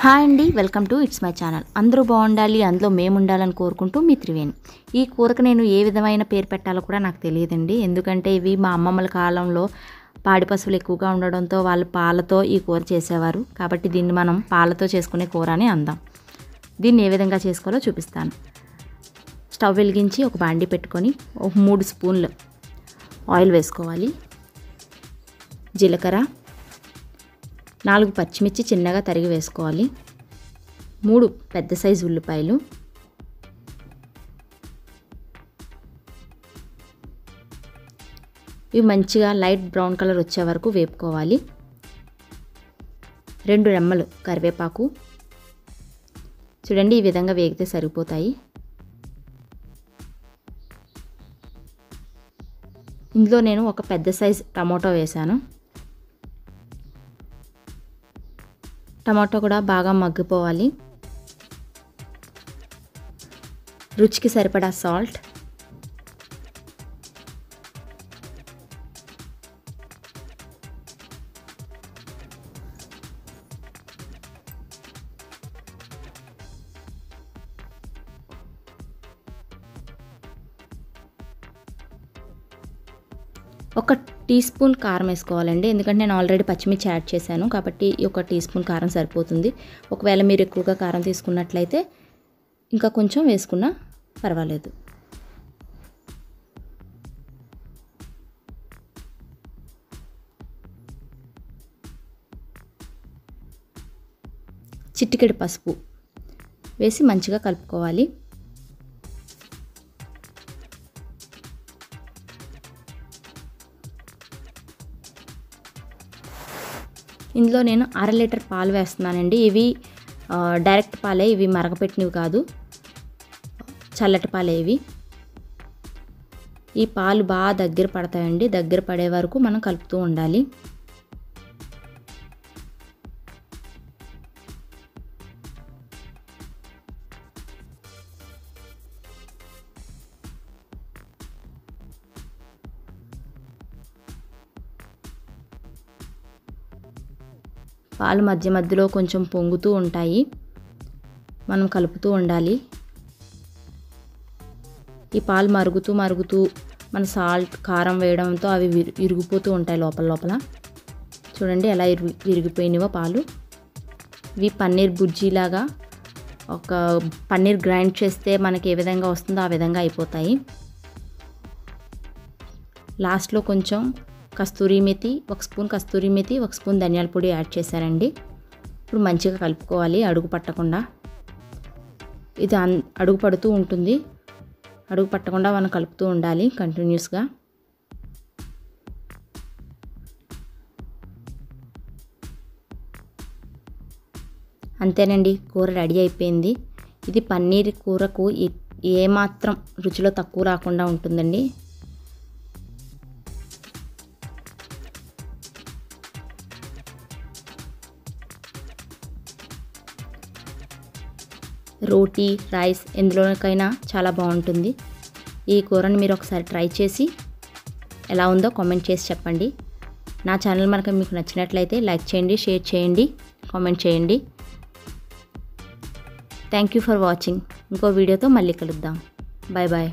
Hi అండి, welcome to it's my channel. అందరూ బాగుండాలి, అందులో మేము ఉండాలని కోరుకుంటూ మీ త్రివేణి. ఈ కూరకు నేను ఏ విధమైన పేరు పెట్టాలో కూడా నాకు తెలియదండి, ఎందుకంటే ఇవి మా అమ్మమ్మల కాలంలో పాడి పశువులు ఎక్కువగా ఉండడంతో వాళ్ళు పాలతో ఈ కూర చేసేవారు. కాబట్టి దీన్ని మనం పాలతో చేసుకునే కూర అని అందాం. దీన్ని ఏ విధంగా చేసుకోవాలో చూపిస్తాను. స్టవ్ వెలిగించి ఒక బాండి పెట్టుకొని 3 స్పూన్లు ఆయిల్ వేసుకోవాలి. జీలకర్ర, 4 పచ్చిమిర్చి చిన్నగా తరిగి వేసుకోవాలి, 3 పెద్ద సైజు ఉల్లిపాయలు, 2 మంచిగా లైట్ బ్రౌన్ కలర్ వచ్చే వరకు వేపుకోవాలి, 2 రెమ్మలు కరివేపాకు. చూడండి, ఈ విధంగా వేగితే సరిపోతాయి. ఇందులో నేను ఒక పెద్ద సైజు టమాటో వేశాను. టమాటో కూడా బాగా మగ్గిపోవాలి. రుచికి సరిపడా సాల్ట్, ఒక 1 టీ స్పూన్ కారం వేసుకోవాలండి. ఎందుకంటే నేను ఆల్రెడీ పచ్చిమిర్చి యాడ్ చేశాను కాబట్టి 1 టీ స్పూన్ కారం సరిపోతుంది. ఒకవేళ మీరు ఎక్కువగా కారం తీసుకున్నట్లయితే ఇంకా కొంచెం వేసుకున్నా పర్వాలేదు. చిటికెడు పసుపు వేసి మంచిగా కలుపుకోవాలి. ఇందులో నేను 1/2 లీటర్ పాలు వేస్తున్నానండి. ఇవి డైరెక్ట్ పాలే, ఇవి మరగపెట్టినవి కాదు, చల్లటి పాలే ఇవి. ఈ పాలు బాగా దగ్గర పడతాయండి. దగ్గర పడే వరకు మనం కలుపుతూ ఉండాలి. పాలు మధ్య మధ్యలో కొంచెం పొంగుతూ ఉంటాయి, మనం కలుపుతూ ఉండాలి. ఈ పాలు మరుగుతూ మరుగుతూ మన సాల్ట్ కారం వేయడంతో అవి ఇరిగిపోతూ ఉంటాయి లోపల లోపల. చూడండి ఎలా ఇరిగిపోయినవో పాలు. ఇవి పన్నీర్ బుర్జీలాగా, ఒక పన్నీర్ గ్రైండ్ చేస్తే మనకి ఏ విధంగా వస్తుందో ఆ విధంగా అయిపోతాయి. లాస్ట్లో కొంచెం కస్తూరి మెతి, 1 స్పూన్ కస్తూరి మెతి, 1 స్పూన్ ధనియాల పొడి యాడ్ చేశానండి. ఇప్పుడు మంచిగా కలుపుకోవాలి అడుగు పట్టకుండా. ఇది అడుగు పడుతూ ఉంటుంది, అడుగు పట్టకుండా మనం కలుపుతూ ఉండాలి కంటిన్యూస్గా. అంతేనండి, కూర రెడీ అయిపోయింది. ఇది పన్నీర్ కూరకు ఏమాత్రం రుచిలో తక్కువ రాకుండా ఉంటుందండి. రోటీ, రైస్ ఎందులోకైనా చాలా బాగుంటుంది. ఈ కూరని మీరు ఒకసారి ట్రై చేసి ఎలా ఉందో కామెంట్ చేసి చెప్పండి. నా ఛానల్ మనకు మీకు నచ్చినట్లయితే లైక్ చేయండి, షేర్ చేయండి, కామెంట్ చేయండి. Thank you for watching. ఇంకో వీడియోతో మళ్ళీ కలుద్దాం. Bye bye.